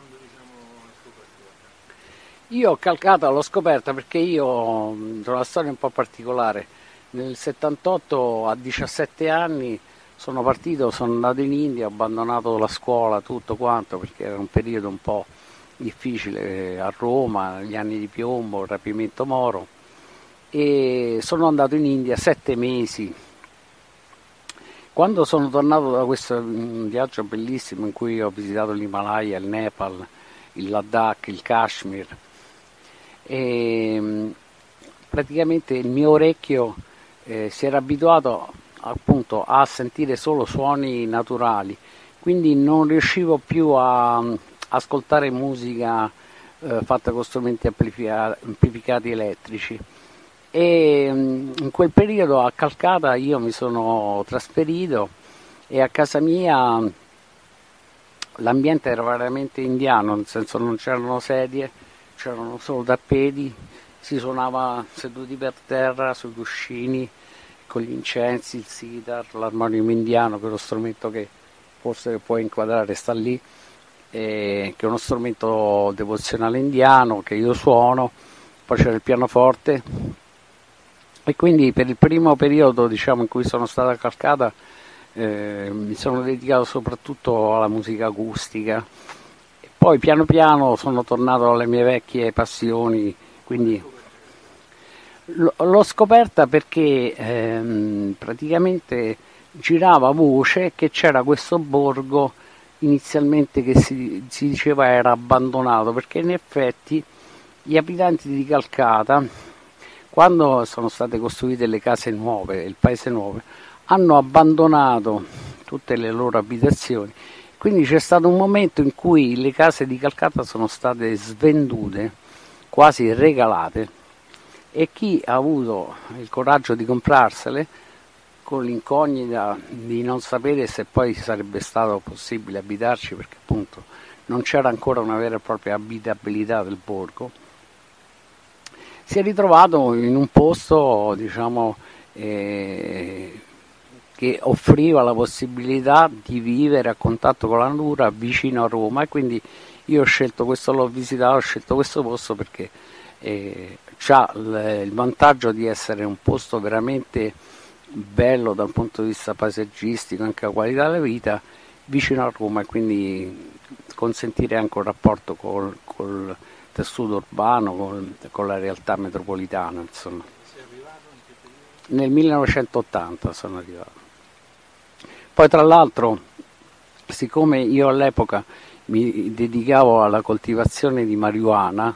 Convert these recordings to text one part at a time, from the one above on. quando, diciamo, l'ho scoperta? Io Calcata l'ho scoperta perché io ho una storia un po' particolare. Nel 78 a 17 anni sono partito, sono andato in India, ho abbandonato la scuola, tutto quanto, perché era un periodo un po' difficile a Roma, gli anni di piombo, il rapimento Moro, e sono andato in India 7 mesi. Quando sono tornato da questo viaggio bellissimo in cui ho visitato l'Himalaya, il Nepal, il Ladakh, il Kashmir, e praticamente il mio orecchio si era abituato appunto a sentire solo suoni naturali, quindi non riuscivo più a ascoltare musica fatta con strumenti amplificati elettrici. E in quel periodo a Calcata io mi sono trasferito e a casa mia l'ambiente era veramente indiano, nel senso non c'erano sedie, c'erano solo tappeti, si suonava seduti per terra sui cuscini con gli incensi, il sitar, l'armonium indiano, che è lo strumento che forse puoi inquadrare, sta lì, che è uno strumento devozionale indiano che io suono. Poi c'era il pianoforte. E quindi per il primo periodo, diciamo, in cui sono stato a Calcata mi sono dedicato soprattutto alla musica acustica. E poi piano piano sono tornato alle mie vecchie passioni, quindi l'ho scoperta perché praticamente girava voce che c'era questo borgo inizialmente che si diceva era abbandonato, perché in effetti gli abitanti di Calcata, quando sono state costruite le case nuove, il paese nuovo, hanno abbandonato tutte le loro abitazioni, quindi c'è stato un momento in cui le case di Calcata sono state svendute, quasi regalate, e chi ha avuto il coraggio di comprarsele, con l'incognita di non sapere se poi sarebbe stato possibile abitarci, perché appunto non c'era ancora una vera e propria abitabilità del borgo, si è ritrovato in un posto, diciamo, che offriva la possibilità di vivere a contatto con la natura vicino a Roma, e quindi io ho scelto questo, l'ho visitato, ho scelto questo posto perché ha il vantaggio di essere un posto veramente bello dal punto di vista paesaggistico, anche la qualità della vita, vicino a Roma, e quindi consentire anche un rapporto col tessuto urbano, con la realtà metropolitana, insomma. Sei arrivato in che periodo? Nel 1980 sono arrivato. Poi tra l'altro, siccome io all'epoca mi dedicavo alla coltivazione di marijuana,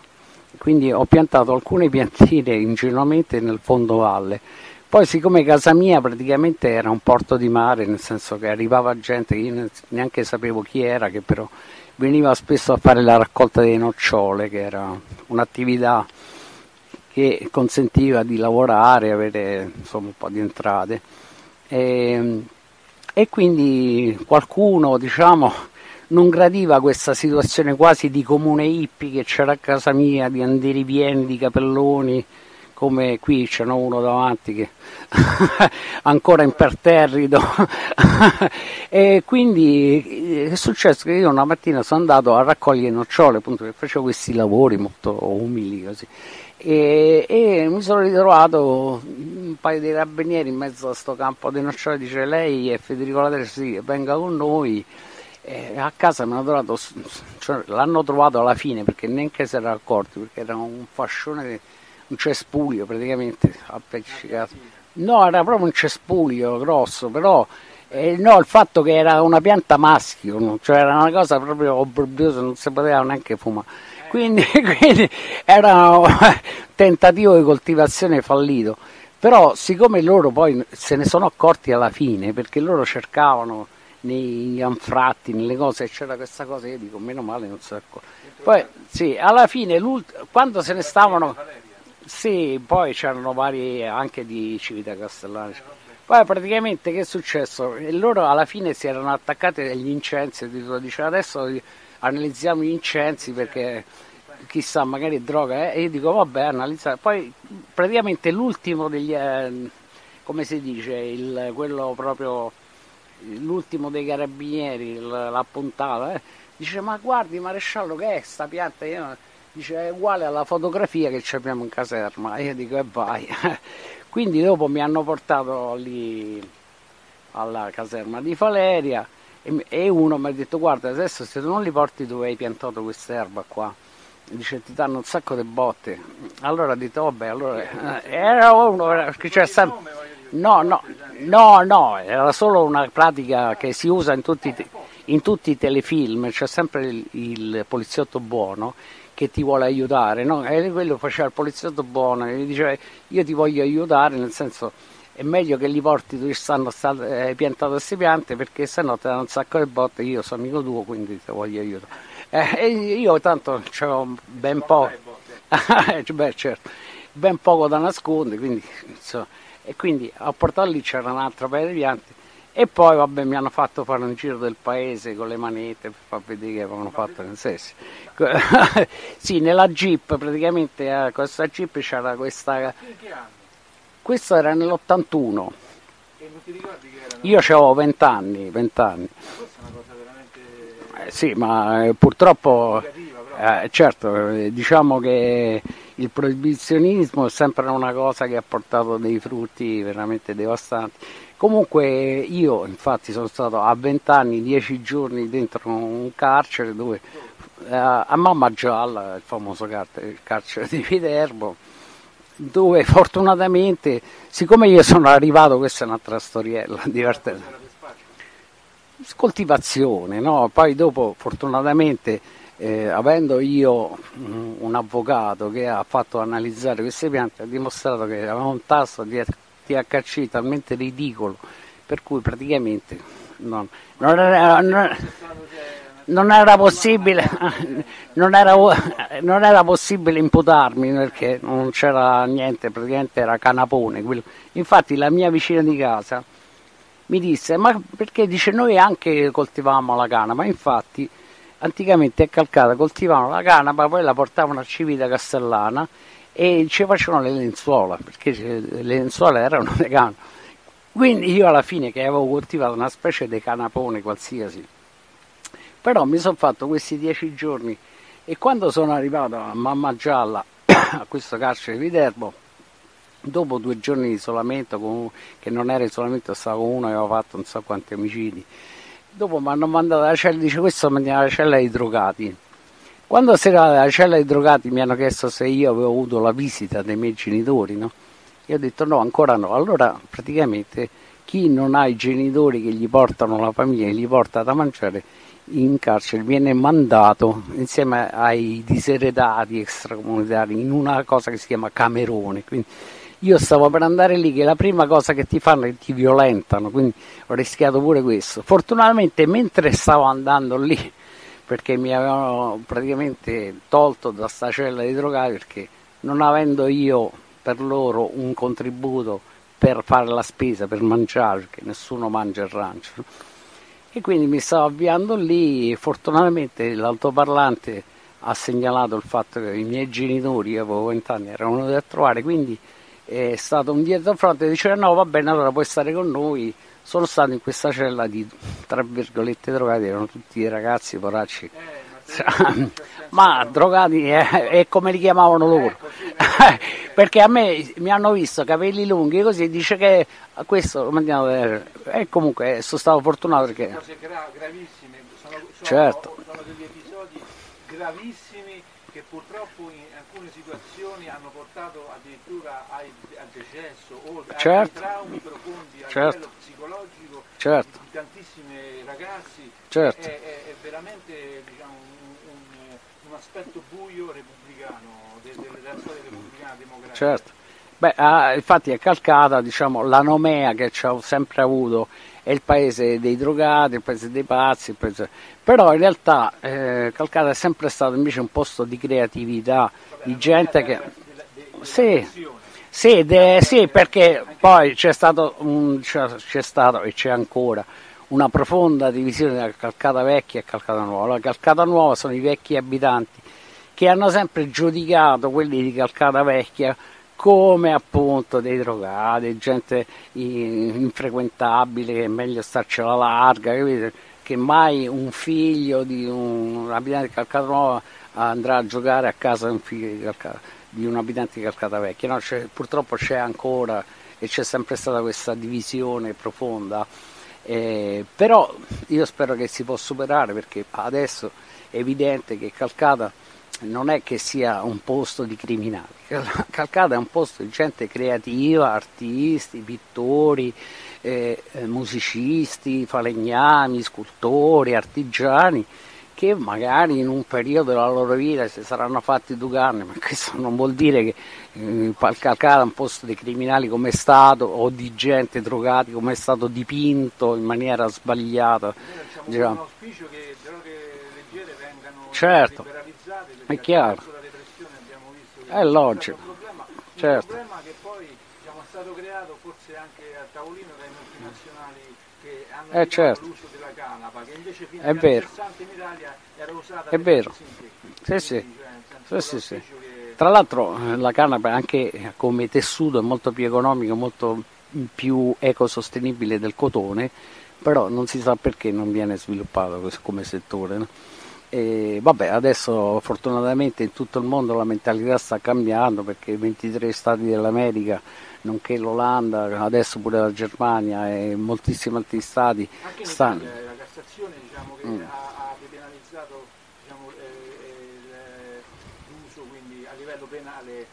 quindi ho piantato alcune piantine ingenuamente nel fondovalle. Poi siccome casa mia praticamente era un porto di mare, nel senso che arrivava gente che io neanche sapevo chi era, che però veniva spesso a fare la raccolta delle nocciole, che era un'attività che consentiva di lavorare, avere insomma un po' di entrate, e quindi qualcuno, diciamo, non gradiva questa situazione quasi di comune hippie che c'era a casa mia, di anderi pieni di capelloni, come qui c'è uno davanti che ancora imperterrito. E quindi è successo che io una mattina sono andato a raccogliere nocciole, appunto, che facevo questi lavori molto umili così, e mi sono ritrovato un paio di carabinieri in mezzo a questo campo di nocciole. Dice: lei è Federico Laterza? Sì, venga con noi. A casa mi hanno trovato, cioè, l'hanno trovato alla fine, perché neanche si era accorti, perché era un fascione un cespuglio praticamente appiccicato. No, era proprio un cespuglio grosso, però no, il fatto che era una pianta maschio, no? Cioè era una cosa proprio obbrobriosa, non si poteva neanche fumare, quindi era un tentativo di coltivazione fallito. Però siccome loro poi se ne sono accorti alla fine, perché loro cercavano negli anfratti, nelle cose, c'era questa cosa, io dico meno male non si è accorto. Poi sì, alla fine quando se ne stavano... Sì, poi c'erano vari anche di Civita Castellana. Poi praticamente che è successo? Loro alla fine si erano attaccati agli incensi, diceva adesso analizziamo gli incensi perché chissà, magari è droga, e io dico vabbè, analizziamo. Poi praticamente l'ultimo degli, come si dice, quello proprio l'ultimo dei carabinieri, l'appuntata, dice ma guardi maresciallo che è sta pianta, io, dice è uguale alla fotografia che abbiamo in caserma, io dico e vai. Quindi dopo mi hanno portato lì alla caserma di Faleria e uno mi ha detto guarda adesso se tu non li porti dove hai piantato quest'erba qua, dice ti danno un sacco di botte. Allora ho detto vabbè, allora era uno che c'è sempre. No, era solo una pratica che si usa in tutti i telefilm, c'è sempre il poliziotto buono che ti vuole aiutare, no? E quello faceva il poliziotto buono e gli diceva io ti voglio aiutare, nel senso è meglio che li porti dove stanno piantate queste piante perché sennò te danno un sacco di botte, io sono amico tuo quindi ti voglio aiutare. E io tanto c'ho ben poco, beh, certo, ben poco da nascondere, quindi insomma. E quindi a portarlo lì c'era un'altra paio di piante e poi vabbè mi hanno fatto fare un giro del paese con le manette per far vedere che avevano fatto nel senso. Sì, nella Jeep praticamente questa Jeep c'era questa. Questo era nell'81. E non ti ricordi che era? Io avevo 20 anni. Questa è una cosa veramente. Sì, ma purtroppo. Certo, diciamo che il proibizionismo è sempre una cosa che ha portato dei frutti veramente devastanti. Comunque io infatti sono stato a 20 anni, 10 giorni dentro un carcere dove, a Mamma Gialla, il famoso carcere di Viterbo, dove fortunatamente, siccome io sono arrivato, questa è un'altra storiella divertente, coltivazione, no? Poi dopo fortunatamente, avendo io un avvocato che ha fatto analizzare queste piante, ha dimostrato che aveva un tasso di THC talmente ridicolo per cui praticamente non era possibile imputarmi perché non c'era niente, praticamente era canapone quello. Infatti la mia vicina di casa mi disse ma perché, dice, noi anche coltivavamo la canapa, infatti anticamente a Calcata coltivavano la canapa, poi la portavano a Civita Castellana e ci facevano le lenzuola, perché le lenzuola erano le canapa. Quindi io alla fine, che avevo coltivato una specie di canapone qualsiasi, però mi sono fatto questi 10 giorni e quando sono arrivato a Mamma Gialla, a questo carcere di Viterbo, dopo 2 giorni di isolamento, che non era isolamento, stavo con uno che aveva fatto non so quanti omicidi, dopo mi hanno mandato alla cella, dice questo mandiamo alla cella dei drogati. Quando si era alla cella dei drogati mi hanno chiesto se io avevo avuto la visita dei miei genitori, no? Io ho detto no, ancora no. Allora praticamente chi non ha i genitori che gli portano la famiglia, gli porta da mangiare in carcere, viene mandato insieme ai diseredati extracomunitari in una cosa che si chiama camerone. Quindi io stavo per andare lì, che la prima cosa che ti fanno è che ti violentano, quindi ho rischiato pure questo. Fortunatamente mentre stavo andando lì, perché mi avevano praticamente tolto da sta cella di drogati, perché non avendo io per loro un contributo per fare la spesa, per mangiare, perché nessuno mangia il rancio, e quindi mi stavo avviando lì e fortunatamente l'altoparlante ha segnalato il fatto che i miei genitori, io avevo 20 anni, erano venuti a trovare, quindi è stato un dietrofront e diceva no va bene, allora puoi stare con noi. Sono stato in questa cella di, tra virgolette, drogati, erano tutti i ragazzi poracci, ma drogati è come li chiamavano loro, perché a me mi hanno visto capelli lunghi così, dice che a questo lo mandiamo a vedere. E comunque sono stato fortunato perché cose gravissime, sono degli episodi gravissimi che purtroppo in alcune situazioni hanno portato addirittura al decesso o ai traumi profondi a livello psicologico di tantissimi ragazzi. È veramente, diciamo, un aspetto buio repubblicano della storia repubblicana democratica. Beh, infatti a Calcata, diciamo, la nomea che ci ho sempre avuto è il paese dei drogati, il paese dei pazzi, però in realtà Calcata è sempre stato invece un posto di creatività, di gente che... Sì, perché poi c'è stato e c'è ancora una profonda divisione tra Calcata vecchia e Calcata nuova. Allora, Calcata nuova sono i vecchi abitanti che hanno sempre giudicato quelli di Calcata vecchia come appunto dei drogati, gente infrequentabile, che è meglio starcela larga, capite? che mai un figlio di un abitante di Calcatanova andrà a giocare a casa di un abitante di Calcata Vecchia. No, purtroppo c'è ancora e c'è sempre stata questa divisione profonda, però io spero che si possa superare, perché adesso è evidente che Calcata non è che sia un posto di criminali, Calcata è un posto di gente creativa, artisti, pittori, musicisti, falegnami, scultori, artigiani, che magari in un periodo della loro vita si saranno fatti due anni, ma questo non vuol dire che Calcata è un posto di criminali come è stato, o di gente drogata come è stato dipinto in maniera sbagliata. Noi facciamo un auspicio che droghe leggere vengano liberalizzate, perché è chiaro. La depressione abbiamo visto che è logico. Un problema che poi diciamo, è stato creato forse anche a tavolino dai multinazionali che hanno l'uso della canapa, che invece fino agli anni 60 in Italia era usata per sì. Tra l'altro la canapa anche come tessuto è molto più economico, molto più ecosostenibile del cotone, però non si sa perché non viene sviluppato come settore, no? E vabbè, adesso fortunatamente in tutto il mondo la mentalità sta cambiando, perché 23 stati dell'America, nonché l'Olanda, adesso pure la Germania e moltissimi altri stati stanno. Anche la Cassazione diciamo, che ha depenalizzato diciamo, l'uso quindi, a livello penale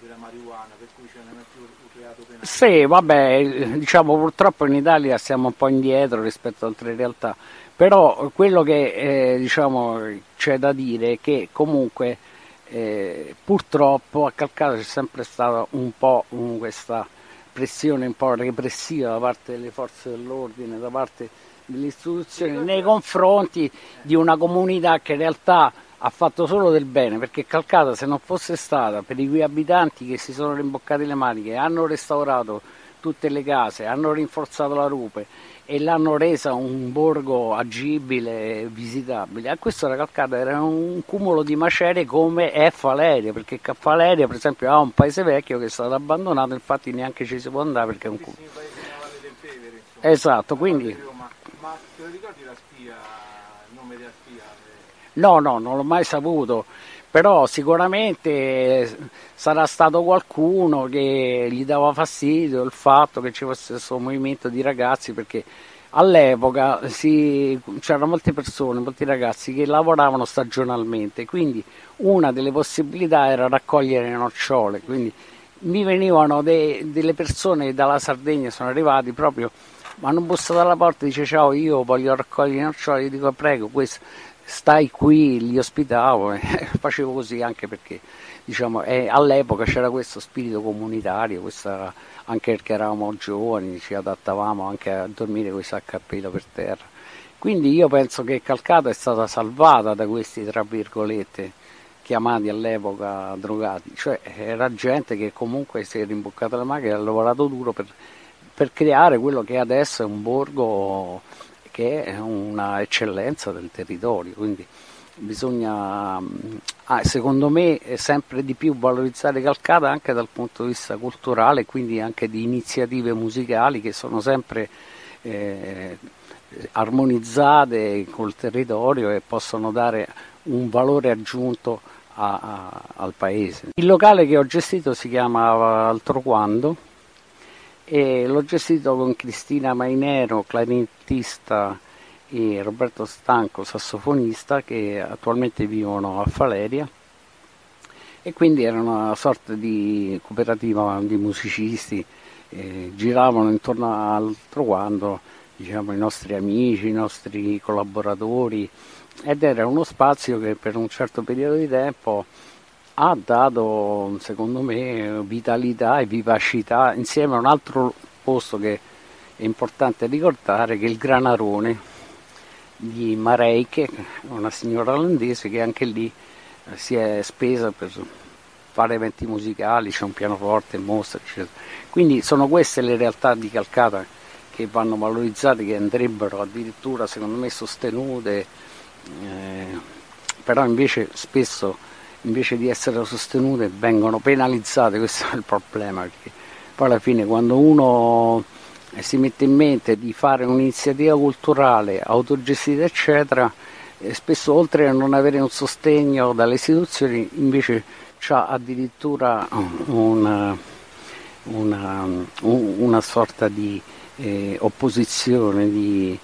della marijuana, per cui c'è un reato penale. Sì, vabbè, diciamo purtroppo in Italia siamo un po' indietro rispetto ad altre realtà, però quello che diciamo, c'è da dire è che comunque purtroppo a Calcata c'è sempre stata un po' questa pressione un po' repressiva da parte delle forze dell'ordine, da parte delle istituzioni nei confronti di una comunità che in realtà ha fatto solo del bene, perché Calcata, se non fosse stata per i cui abitanti che si sono rimboccati le maniche, hanno restaurato tutte le case, hanno rinforzato la rupe e l'hanno resa un borgo agibile e visitabile. A questo la Calcata era un cumulo di macerie come è Faleria, perché Faleria per esempio ha un paese vecchio che è stato abbandonato, infatti neanche ci si può andare perché è un cumulo. Esatto, quindi... Ma te lo ricordi la spia, il nome della spia? No, no, non l'ho mai saputo, però sicuramente sarà stato qualcuno che gli dava fastidio il fatto che ci fosse questo movimento di ragazzi, perché all'epoca c'erano molte persone, molti ragazzi che lavoravano stagionalmente, quindi una delle possibilità era raccogliere le nocciole, quindi mi venivano delle persone che dalla Sardegna sono arrivati proprio, mi hanno bussato alla porta e dice ciao, io voglio raccogliere le nocciole, io dico prego, questo... stai qui, li ospitavo, facevo così anche perché diciamo, all'epoca c'era questo spirito comunitario, anche perché eravamo giovani, ci adattavamo anche a dormire con i sacchi a pelo per terra, quindi io penso che Calcata è stata salvata da questi tra virgolette chiamati all'epoca drogati, cioè era gente che comunque si è rimboccata la macchina e ha lavorato duro per creare quello che adesso è un borgo che è una eccellenza del territorio, quindi bisogna, secondo me, sempre di più valorizzare Calcata anche dal punto di vista culturale, quindi anche di iniziative musicali che sono sempre armonizzate col territorio e possono dare un valore aggiunto al paese. Il locale che ho gestito si chiama Altroquando, e l'ho gestito con Cristina Mainero, clarinettista, e Roberto Stanco, sassofonista, che attualmente vivono a Faleria, e quindi era una sorta di cooperativa di musicisti, giravano intorno al Altroquando diciamo, i nostri amici, i nostri collaboratori, ed era uno spazio che per un certo periodo di tempo ha dato, secondo me, vitalità e vivacità, insieme a un altro posto che è importante ricordare, che è il Granarone di Mareike, una signora olandese che anche lì si è spesa per fare eventi musicali, c'è un pianoforte, mostre, eccetera. Quindi sono queste le realtà di Calcata che vanno valorizzate, che andrebbero addirittura, secondo me, sostenute, però invece spesso... invece di essere sostenute vengono penalizzate, questo è il problema, perché poi alla fine quando uno si mette in mente di fare un'iniziativa culturale, autogestita eccetera, e spesso oltre a non avere un sostegno dalle istituzioni invece c'ha addirittura una sorta di opposizione, di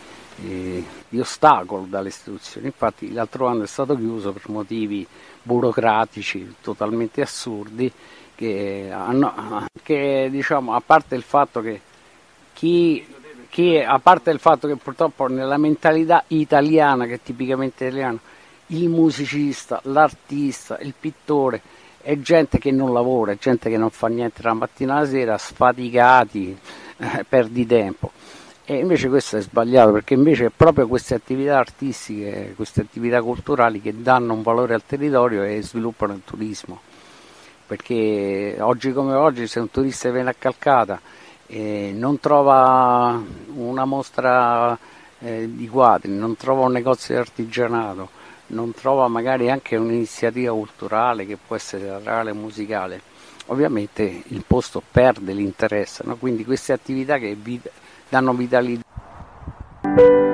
ostacolo dalle istituzioni. Infatti l'Altroquando è stato chiuso per motivi burocratici totalmente assurdi che diciamo, a parte il fatto che purtroppo nella mentalità italiana, che è tipicamente italiana, il musicista, l'artista, il pittore è gente che non lavora, è gente che non fa niente la mattina alla sera, sfaticati, perdi tempo. E invece questo è sbagliato, perché invece è proprio queste attività artistiche, queste attività culturali che danno un valore al territorio e sviluppano il turismo. Perché oggi come oggi, se un turista viene a Calcata e non trova una mostra di quadri, non trova un negozio di artigianato, non trova magari anche un'iniziativa culturale che può essere teatrale, musicale, ovviamente il posto perde l'interesse, no? Quindi queste attività che danno vitalità.